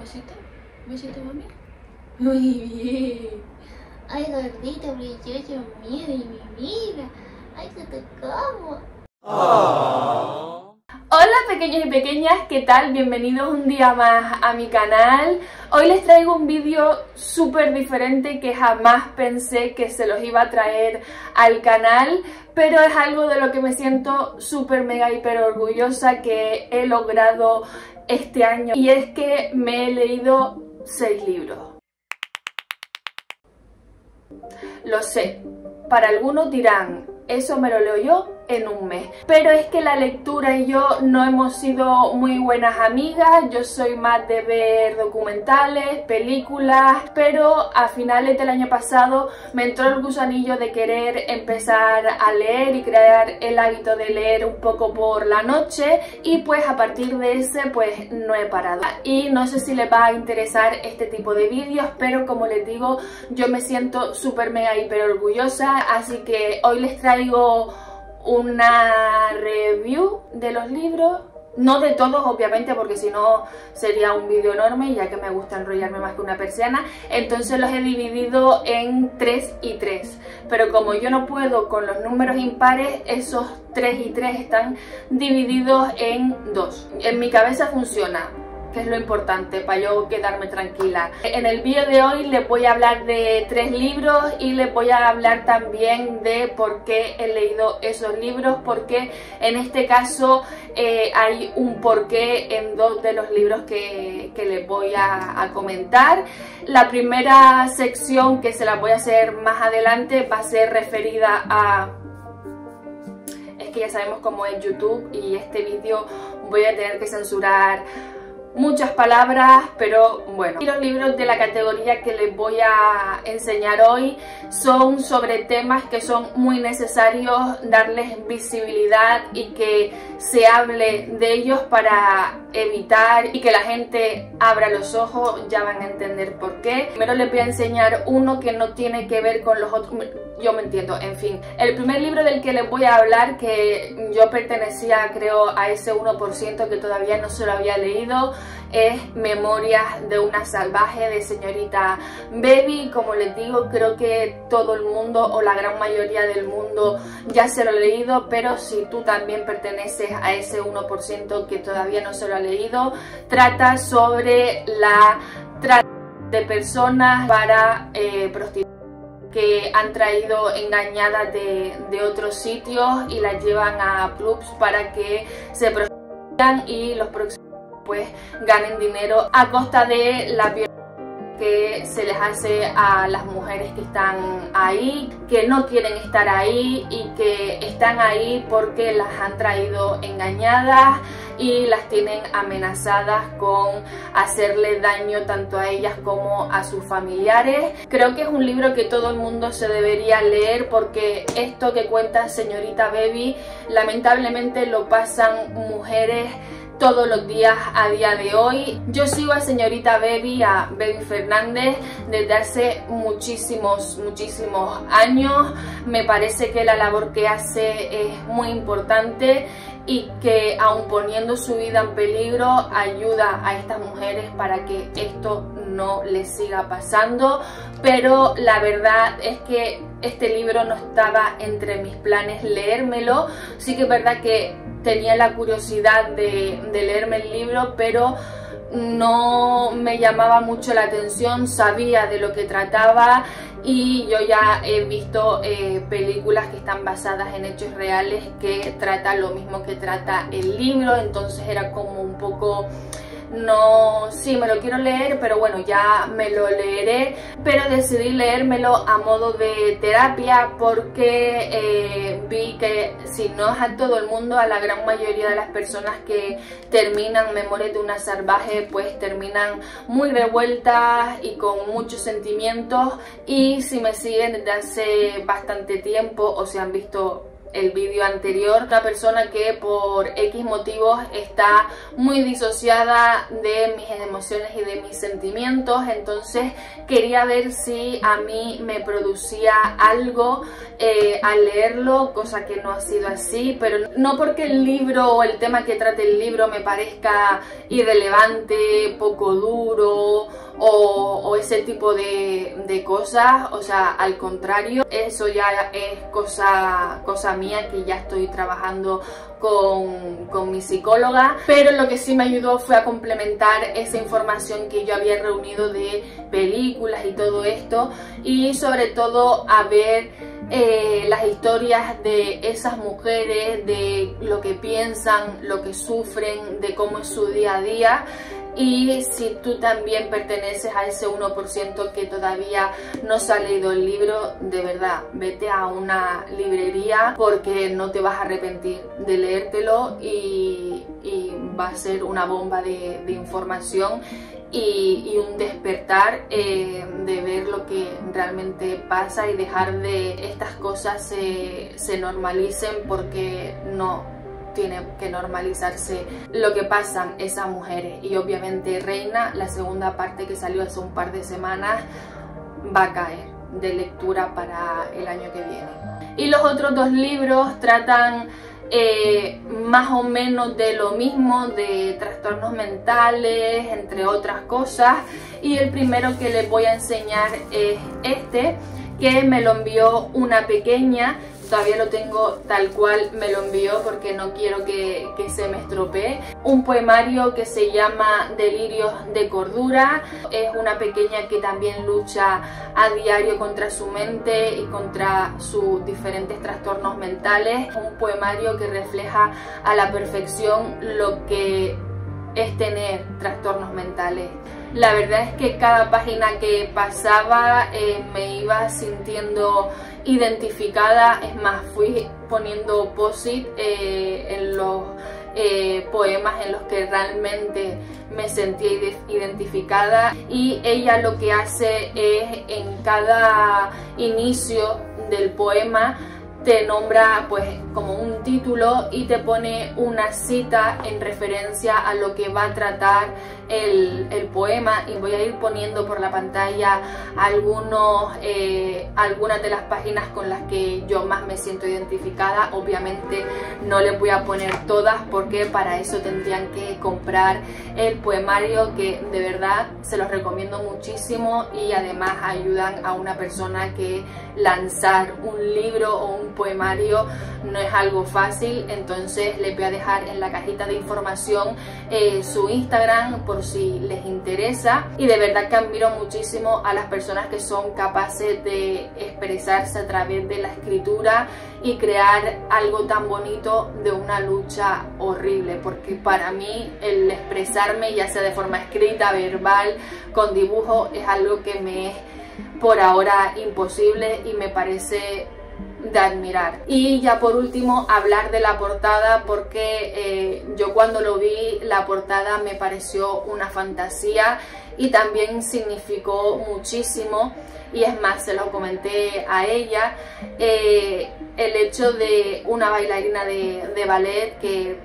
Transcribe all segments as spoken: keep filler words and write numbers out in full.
besito, besito, mami. Muy bien. Ay, gordito, brilloso, mío de mi vida. Ay, que te como. Oh. Hola pequeños y pequeñas, ¿qué tal? Bienvenidos un día más a mi canal. Hoy les traigo un vídeo súper diferente que jamás pensé que se los iba a traer al canal, pero es algo de lo que me siento súper mega hiper orgullosa que he logrado este año, y es que me he leído seis libros. Lo sé, para algunos dirán, eso me lo leo yo en un mes. Pero es que la lectura y yo no hemos sido muy buenas amigas. Yo soy más de ver documentales, películas, pero a finales del año pasado me entró el gusanillo de querer empezar a leer y crear el hábito de leer un poco por la noche, y pues a partir de ese pues no he parado. Y no sé si les va a interesar este tipo de vídeos, pero como les digo, yo me siento súper mega hiper orgullosa, así que hoy les traigo una review de los libros, no de todos obviamente, porque si no sería un vídeo enorme, ya que me gusta enrollarme más que una persiana. Entonces los he dividido en tres y tres, pero como yo no puedo con los números impares, esos tres y tres están divididos en dos. En mi cabeza funciona, que es lo importante para yo quedarme tranquila. En el vídeo de hoy les voy a hablar de tres libros y les voy a hablar también de por qué he leído esos libros, porque en este caso eh, hay un porqué en dos de los libros que, que les voy a, a comentar. La primera sección, que se la voy a hacer más adelante, va a ser referida a... Es que ya sabemos cómo es YouTube, y este vídeo voy a tener que censurar muchas palabras, pero bueno. Y los libros de la categoría que les voy a enseñar hoy son sobre temas que son muy necesarios darles visibilidad y que se hable de ellos para evitar y que la gente abra los ojos. Ya van a entender por qué. Primero les voy a enseñar uno que no tiene que ver con los otros. Yo me entiendo, en fin. El primer libro del que les voy a hablar, que yo pertenecía, creo, a ese uno por ciento que todavía no se lo había leído, es Memorias de una salvaje, de señorita Baby. Como les digo, creo que todo el mundo o la gran mayoría del mundo ya se lo ha leído, pero si tú también perteneces a ese uno por ciento que todavía no se lo ha leído, trata sobre la trata de personas para eh, prostituir, que han traído engañadas de, de otros sitios y las llevan a clubs para que se prostituyan y los próximos pues ganen dinero a costa de la violencia que se les hace a las mujeres que están ahí, que no quieren estar ahí y que están ahí porque las han traído engañadas y las tienen amenazadas con hacerle daño tanto a ellas como a sus familiares. Creo que es un libro que todo el mundo se debería leer, porque esto que cuenta señorita Baby lamentablemente lo pasan mujeres todos los días a día de hoy. Yo sigo a señorita Baby, a Baby Fernández, desde hace muchísimos, muchísimos años. Me parece que la labor que hace es muy importante y que, aun poniendo su vida en peligro, ayuda a estas mujeres para que esto no les siga pasando. Pero la verdad es que este libro no estaba entre mis planes leérmelo. Sí que es verdad que tenía la curiosidad de, de leerme el libro, pero no me llamaba mucho la atención. Sabía de lo que trataba y yo ya he visto eh, películas que están basadas en hechos reales que tratan lo mismo que trata el libro, entonces era como un poco... No, sí, me lo quiero leer, pero bueno, ya me lo leeré. Pero decidí leérmelo a modo de terapia, porque eh, vi que, si no es a todo el mundo, a la gran mayoría de las personas que terminan Memorias de una salvaje pues terminan muy revueltas y con muchos sentimientos. Y si me siguen desde hace bastante tiempo o si han visto el vídeo anterior, una persona que por X motivos está muy disociada de mis emociones y de mis sentimientos. Entonces quería ver si a mí me producía algo eh, al leerlo, cosa que no ha sido así, pero no porque el libro o el tema que trate el libro me parezca irrelevante, poco duro ese tipo de, de cosas, o sea, al contrario, eso ya es cosa, cosa mía, que ya estoy trabajando con, con mi psicóloga, pero lo que sí me ayudó fue a complementar esa información que yo había reunido de películas y todo esto, y sobre todo a ver Eh, las historias de esas mujeres, de lo que piensan, lo que sufren, de cómo es su día a día. Y si tú también perteneces a ese uno por ciento que todavía no se ha leído el libro, de verdad, vete a una librería porque no te vas a arrepentir de leértelo, y, y va a ser una bomba de, de información Y, y un despertar eh, de ver lo que realmente pasa y dejar de estas cosas se, se normalicen, porque no tiene que normalizarse lo que pasan esas mujeres. Y obviamente Reina, la segunda parte que salió hace un par de semanas, va a caer de lectura para el año que viene. Y los otros dos libros tratan Eh, más o menos de lo mismo, de trastornos mentales, entre otras cosas, y el primero que les voy a enseñar es este, que me lo envió una pequeña. Todavía lo tengo tal cual me lo envió porque no quiero que, que se me estropee. Un poemario que se llama Delirios de Cordura. Es una pequeña que también lucha a diario contra su mente y contra sus diferentes trastornos mentales. Un poemario que refleja a la perfección lo que es tener trastornos mentales. La verdad es que cada página que pasaba eh, me iba sintiendo identificada. Es más, fui poniendo post-it eh, en los eh, poemas en los que realmente me sentía identificada, y ella lo que hace es, en cada inicio del poema, te nombra pues como un título y te pone una cita en referencia a lo que va a tratar el, el poema. Y voy a ir poniendo por la pantalla algunos, eh, algunas de las páginas con las que yo más me siento identificada. Obviamente no les voy a poner todas porque para eso tendrían que comprar el poemario, que de verdad se los recomiendo muchísimo, y además ayudan a una persona que lanzar un libro o un poemario no es algo fácil. Entonces les voy a dejar en la cajita de información eh, su Instagram por si les interesa, y de verdad que admiro muchísimo a las personas que son capaces de expresarse a través de la escritura y crear algo tan bonito de una lucha horrible, porque para mí el expresarme, ya sea de forma escrita, verbal, con dibujo, es algo que me es por ahora imposible y me parece de admirar. Y ya por último, hablar de la portada, porque eh, yo cuando lo vi, la portada me pareció una fantasía y también significó muchísimo. Y es más, se lo comenté a ella, eh, el hecho de una bailarina de, de ballet, que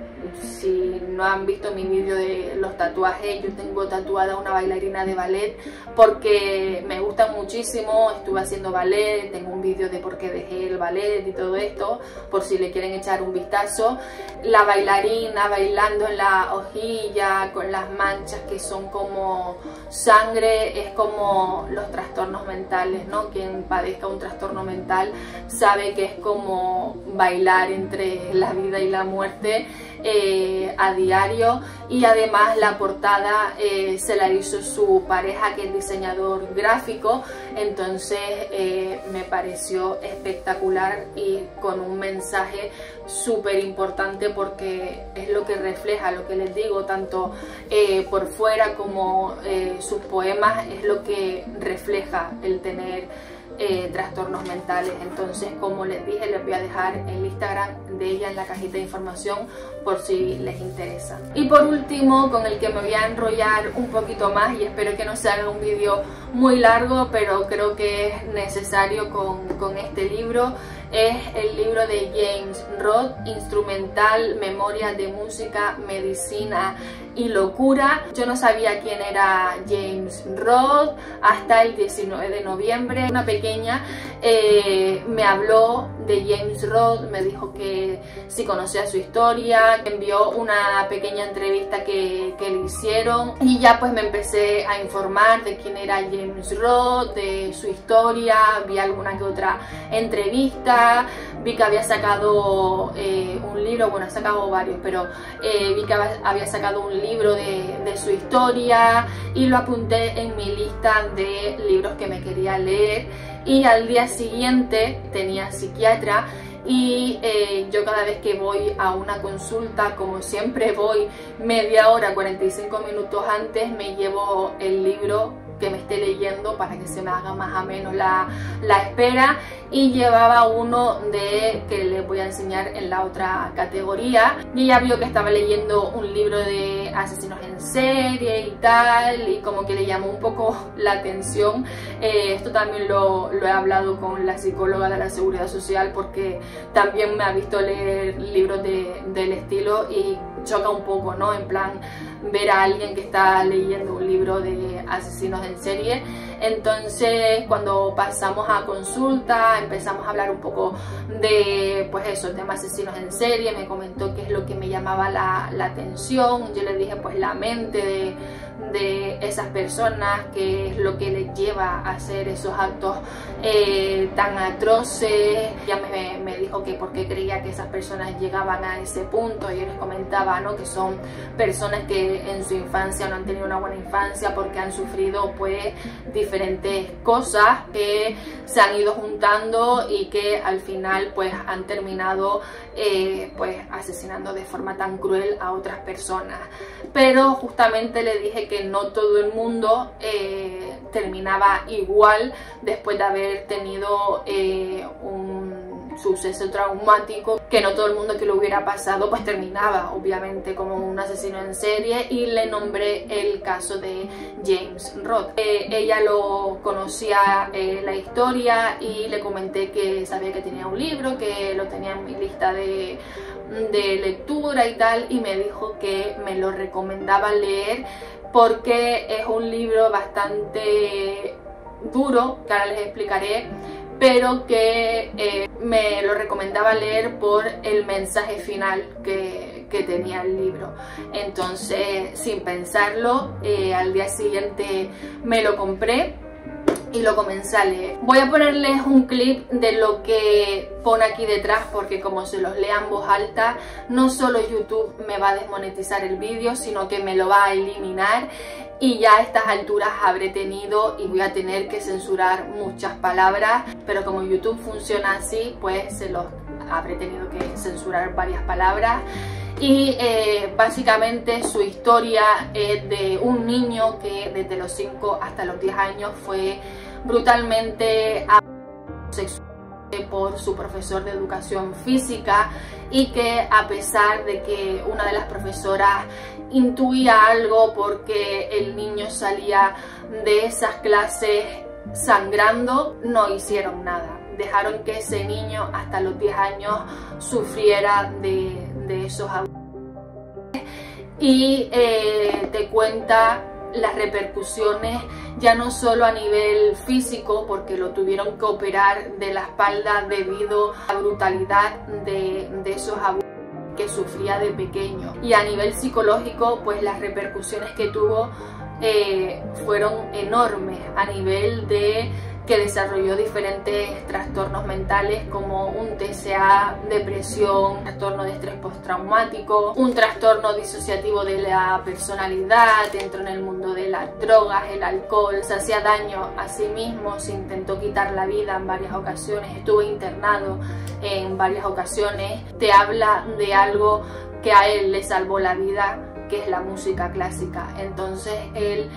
si no han visto mi vídeo de los tatuajes, yo tengo tatuada una bailarina de ballet porque me gusta muchísimo. Estuve haciendo ballet, tengo un vídeo de por qué dejé el ballet y todo esto, por si le quieren echar un vistazo. La bailarina bailando en la hojilla con las manchas que son como sangre, es como los trastornos mentales, ¿no? Quien padezca un trastorno mental sabe que es como bailar entre la vida y la muerte Eh, a diario. Y además la portada eh, se la hizo su pareja, que es diseñador gráfico, entonces eh, me pareció espectacular y con un mensaje súper importante, porque es lo que refleja, lo que les digo, tanto eh, por fuera como eh, sus poemas, es lo que refleja el tener Eh, trastornos mentales. Entonces, como les dije, les voy a dejar el Instagram de ella en la cajita de información por si les interesa. Y por último, con el que me voy a enrollar un poquito más, y espero que no se haga un vídeo muy largo, pero creo que es necesario con, con este libro, es el libro de James Roth, Instrumental, Memorias de Música, Medicina y Locura. Yo no sabía quién era James Roth hasta el diecinueve de noviembre. Una pequeña eh, me habló de James Roth, me dijo que si conocía su historia, que envió una pequeña entrevista que, que le hicieron, y ya pues me empecé a informar de quién era James Roth, de su historia. Vi alguna que otra entrevista, vi que había sacado eh, un libro, bueno, ha sacado varios, pero eh, vi que había sacado un libro de, de su historia, y lo apunté en mi lista de libros que me quería leer. Y al día siguiente tenía psiquiatra, y eh, yo cada vez que voy a una consulta, como siempre voy media hora, cuarenta y cinco minutos antes, me llevo el libro que me esté leyendo para que se me haga más o menos la, la espera, y llevaba uno de que les voy a enseñar en la otra categoría, y ella vio que estaba leyendo un libro de asesinos en serie y tal, y como que le llamó un poco la atención. Eh, esto también lo, lo he hablado con la psicóloga de la Seguridad Social, porque también me ha visto leer libros de, del estilo, y choca un poco, ¿no? En plan, ver a alguien que está leyendo un libro de asesinos en serie. Entonces, cuando pasamos a consulta, empezamos a hablar un poco de, pues eso, el tema asesinos en serie. Me comentó qué es lo que me llamaba la, la atención. Yo le dije, pues, la mente de, de esas personas, qué es lo que les lleva a hacer esos actos eh, tan atroces. Ya me, me dijo que por qué creía que esas personas llegaban a ese punto. Yo les comentaba, ¿no?, que son personas que en su infancia no han tenido una buena infancia, porque han sufrido, pues, diferentes cosas que se han ido juntando y que al final pues han terminado eh, pues asesinando de forma tan cruel a otras personas. Pero justamente le dije que no todo el mundo eh, terminaba igual después de haber tenido eh, un suceso traumático, que no todo el mundo que lo hubiera pasado pues terminaba obviamente como un asesino en serie, y le nombré el caso de James Roth. Eh, ella lo conocía eh, la historia, y le comenté que sabía que tenía un libro, que lo tenía en mi lista de, de lectura y tal, y me dijo que me lo recomendaba leer porque es un libro bastante duro, que ahora les explicaré, pero que eh, me lo recomendaba leer por el mensaje final que, que tenía el libro. Entonces, sin pensarlo, eh, al día siguiente me lo compré y lo comencé a leer. Voy a ponerles un clip de lo que pone aquí detrás, porque como se los lea en voz alta, no solo YouTube me va a desmonetizar el vídeo, sino que me lo va a eliminar. Y ya a estas alturas habré tenido y voy a tener que censurar muchas palabras, pero como YouTube funciona así, pues se los habré tenido que censurar varias palabras. Y eh, básicamente su historia es de un niño que desde los cinco hasta los diez años fue brutalmente abusado sexualmente por su profesor de educación física, y que a pesar de que una de las profesoras intuía algo, porque el niño salía de esas clases sangrando, no hicieron nada. Dejaron que ese niño hasta los diez años sufriera de, de esos abusos. Y eh, te cuenta las repercusiones, ya no solo a nivel físico, porque lo tuvieron que operar de la espalda debido a la brutalidad de, de esos abusos que sufría de pequeño, y a nivel psicológico pues las repercusiones que tuvo eh, fueron enormes, a nivel de que desarrolló diferentes trastornos mentales como un T C A, depresión, trastorno de estrés postraumático, un trastorno disociativo de la personalidad, entró en el mundo de las drogas, el alcohol, se hacía daño a sí mismo, se intentó quitar la vida en varias ocasiones, estuvo internado en varias ocasiones. Te habla de algo que a él le salvó la vida, que es la música clásica. Entonces él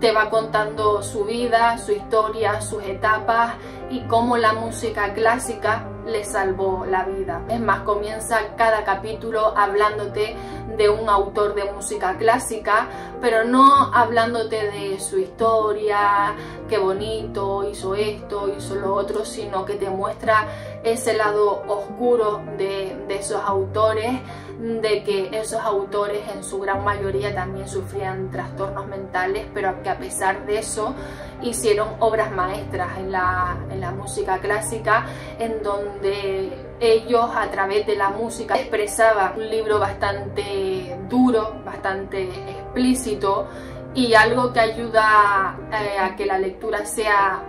te va contando su vida, su historia, sus etapas, y cómo la música clásica le salvó la vida. Es más, comienza cada capítulo hablándote de un autor de música clásica, pero no hablándote de su historia, qué bonito, hizo esto, hizo lo otro, sino que te muestra ese lado oscuro de, de esos autores, de que esos autores en su gran mayoría también sufrían trastornos mentales, pero que a pesar de eso hicieron obras maestras en la, en la música clásica, en donde ellos a través de la música expresaban un libro bastante duro, bastante explícito, y algo que ayuda eh, a que la lectura sea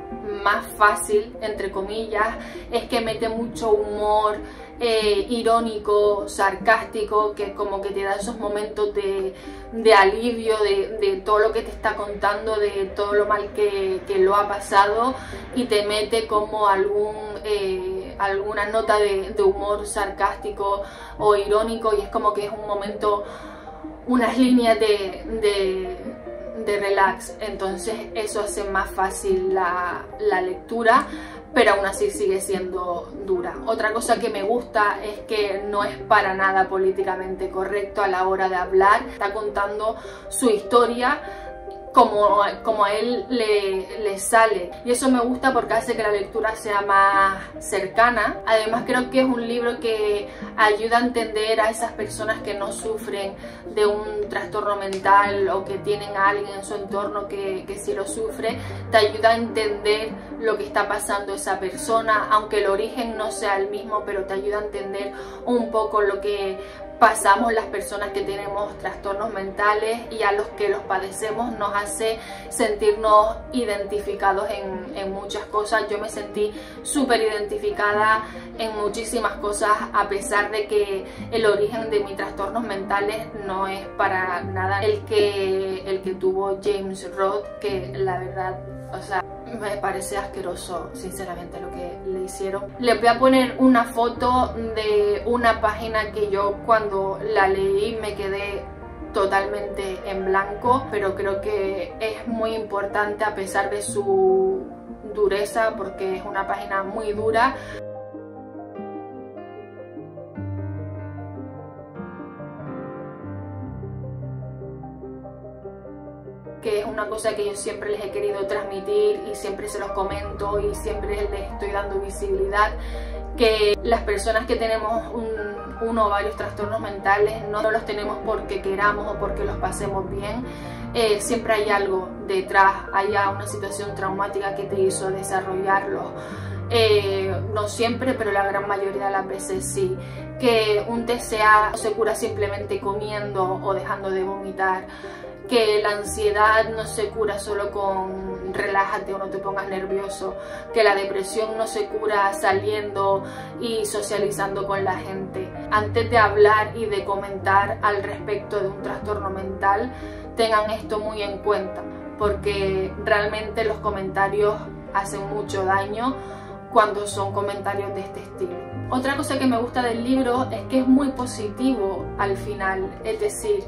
más fácil, entre comillas, es que mete mucho humor eh, irónico, sarcástico, que como que te da esos momentos de, de alivio de, de todo lo que te está contando, de todo lo mal que, que lo ha pasado, y te mete como algún eh, alguna nota de, de humor sarcástico o irónico, y es como que es un momento, unas líneas de, de de relax. Entonces eso hace más fácil la, la lectura, pero aún así sigue siendo dura. Otra cosa que me gusta es que no es para nada políticamente correcto a la hora de hablar. Está contando su historia como, como a él le, le sale, y eso me gusta porque hace que la lectura sea más cercana. Además, creo que es un libro que ayuda a entender a esas personas que no sufren de un trastorno mental o que tienen a alguien en su entorno que, que sí lo sufre. Te ayuda a entender lo que está pasando esa persona, aunque el origen no sea el mismo, pero te ayuda a entender un poco lo que pasamos las personas que tenemos trastornos mentales, y a los que los padecemos nos hace sentirnos identificados en, en muchas cosas. Yo me sentí súper identificada en muchísimas cosas, a pesar de que el origen de mis trastornos mentales no es para nada el que, el que tuvo James Roth, que la verdad, o sea, me parece asqueroso, sinceramente, lo que le hicieron. Les voy a poner una foto de una página que yo cuando la leí me quedé totalmente en blanco, pero creo que es muy importante a pesar de su dureza, porque es una página muy dura. Que es una cosa que yo siempre les he querido transmitir y siempre se los comento y siempre les estoy dando visibilidad, que las personas que tenemos un, uno o varios trastornos mentales no los tenemos porque queramos o porque los pasemos bien. Eh, siempre hay algo detrás, hay una situación traumática que te hizo desarrollarlos. Eh, no siempre, pero la gran mayoría de las veces sí. Que un T C A no se cura simplemente comiendo o dejando de vomitar, que la ansiedad no se cura solo con relájate o no te pongas nervioso, que la depresión no se cura saliendo y socializando con la gente. Antes de hablar y de comentar al respecto de un trastorno mental, tengan esto muy en cuenta, porque realmente los comentarios hacen mucho daño cuando son comentarios de este estilo. Otra cosa que me gusta del libro es que es muy positivo al final, es decir,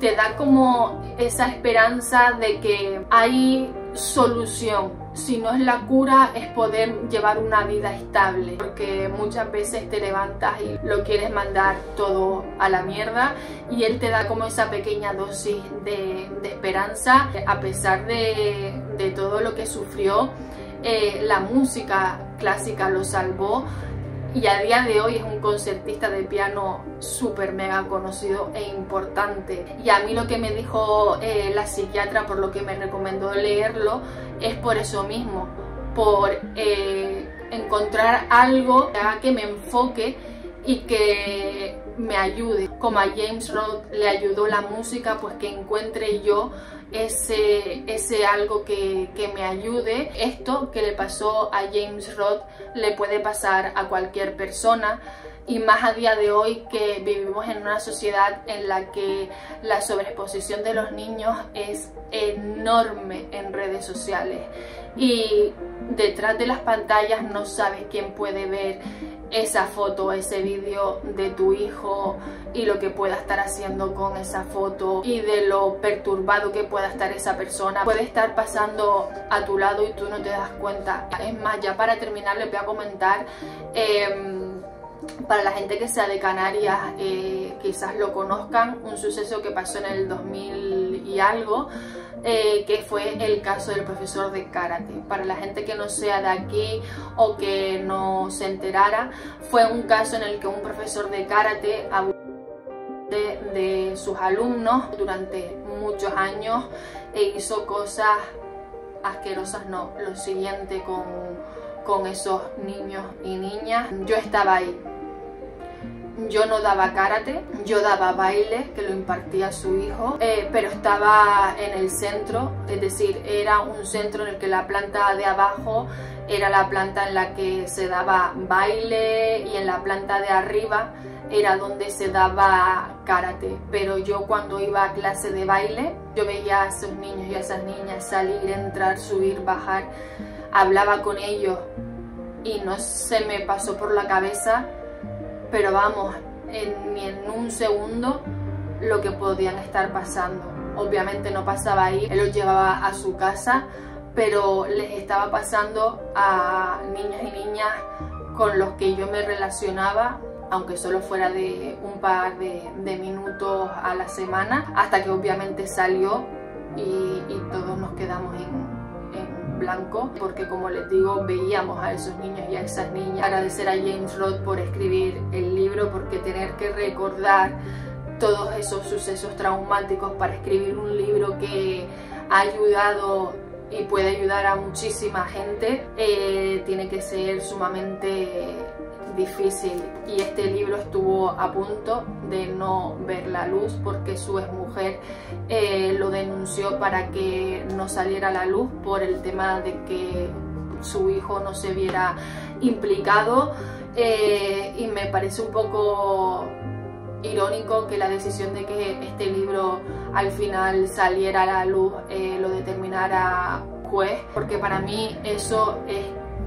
te da como esa esperanza de que hay solución. Si no es la cura, es poder llevar una vida estable, porque muchas veces te levantas y lo quieres mandar todo a la mierda, y él te da como esa pequeña dosis de, de esperanza. A pesar de, de todo lo que sufrió, eh, la música clásica lo salvó, y a día de hoy es un concertista de piano súper mega conocido e importante. Y a mí lo que me dijo eh, la psiquiatra, por lo que me recomendó leerlo, es por eso mismo, por eh, encontrar algo que haga que me enfoque y que me ayude. Como a James Roth le ayudó la música, pues que encuentre yo ese, ese algo que, que me ayude. Esto que le pasó a James Roth le puede pasar a cualquier persona, y más a día de hoy que vivimos en una sociedad en la que la sobreexposición de los niños es enorme en redes sociales, y detrás de las pantallas no sabes quién puede ver esa foto, ese vídeo de tu hijo y lo que pueda estar haciendo con esa foto y de lo perturbado que pueda estar esa persona. Puede estar pasando a tu lado y tú no te das cuenta. Es más, ya para terminar les voy a comentar, eh, para la gente que sea de Canarias, eh, quizás lo conozcan, un suceso que pasó en el dos mil y algo, Eh, que fue el caso del profesor de karate. Para la gente que no sea de aquí o que no se enterara, fue un caso en el que un profesor de karate abusó de, de sus alumnos durante muchos años e hizo cosas asquerosas, no, lo siguiente con, con esos niños y niñas. Yo estaba ahí. Yo no daba karate, yo daba baile que lo impartía su hijo, eh, pero estaba en el centro, es decir, era un centro en el que la planta de abajo era la planta en la que se daba baile y en la planta de arriba era donde se daba karate. Pero yo cuando iba a clase de baile, yo veía a esos niños y a esas niñas salir, entrar, subir, bajar, hablaba con ellos y no se me pasó por la cabeza, pero vamos, en, ni en un segundo, lo que podían estar pasando. Obviamente no pasaba ahí, él los llevaba a su casa, pero les estaba pasando a niños y niñas con los que yo me relacionaba, aunque solo fuera de un par de, de minutos a la semana, hasta que obviamente salió y, y todos nos quedamos en blanco, porque como les digo, veíamos a esos niños y a esas niñas. Agradecer a James Roth por escribir el libro, porque tener que recordar todos esos sucesos traumáticos para escribir un libro que ha ayudado y puede ayudar a muchísima gente, eh, tiene que ser sumamente difícil. Y este libro estuvo a punto de no ver la luz porque su exmujer eh, lo denunció para que no saliera a la luz por el tema de que su hijo no se viera implicado, eh, y me parece un poco irónico que la decisión de que este libro al final saliera a la luz eh, lo determinara juez, porque para mí eso es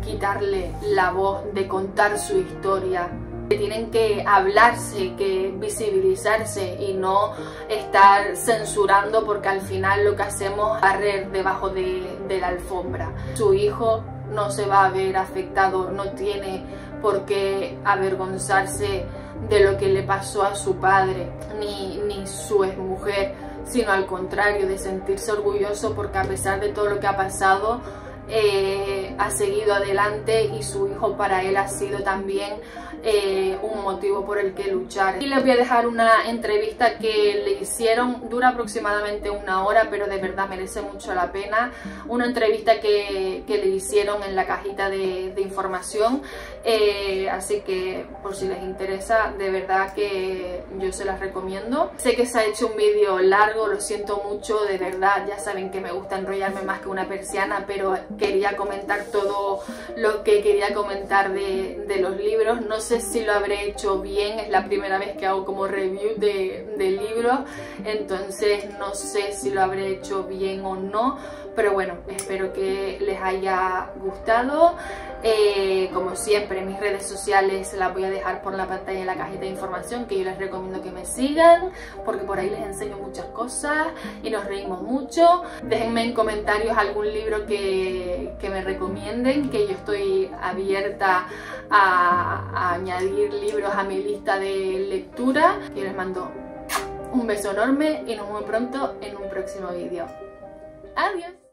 quitarle la voz de contar su historia, que tienen que hablarse, que visibilizarse y no estar censurando, porque al final lo que hacemos es barrer debajo de, de la alfombra. Su hijo no se va a ver afectado, no tiene por qué avergonzarse de lo que le pasó a su padre ni, ni su exmujer, sino al contrario, de sentirse orgulloso, porque a pesar de todo lo que ha pasado, Eh, ha seguido adelante y su hijo para él ha sido también eh, un motivo por el que luchar. Y les voy a dejar una entrevista que le hicieron, dura aproximadamente una hora, pero de verdad merece mucho la pena. Una entrevista que, que le hicieron en la cajita de, de información, eh, así que por si les interesa, de verdad que yo se las recomiendo. Sé que se ha hecho un vídeo largo, lo siento mucho, de verdad, ya saben que me gusta enrollarme más que una persiana, pero quería comentar todo lo que quería comentar de, de los libros. No sé si lo habré hecho bien, es la primera vez que hago como review de, de libros, entonces no sé si lo habré hecho bien o no, pero bueno, espero que les haya gustado. Eh, como siempre, mis redes sociales las voy a dejar por la pantalla en la cajita de información, que yo les recomiendo que me sigan, porque por ahí les enseño muchas cosas y nos reímos mucho. Déjenme en comentarios algún libro que, que me recomienden, que yo estoy abierta a, a añadir libros a mi lista de lectura. Yo les mando un beso enorme y nos vemos pronto en un próximo vídeo. Adiós.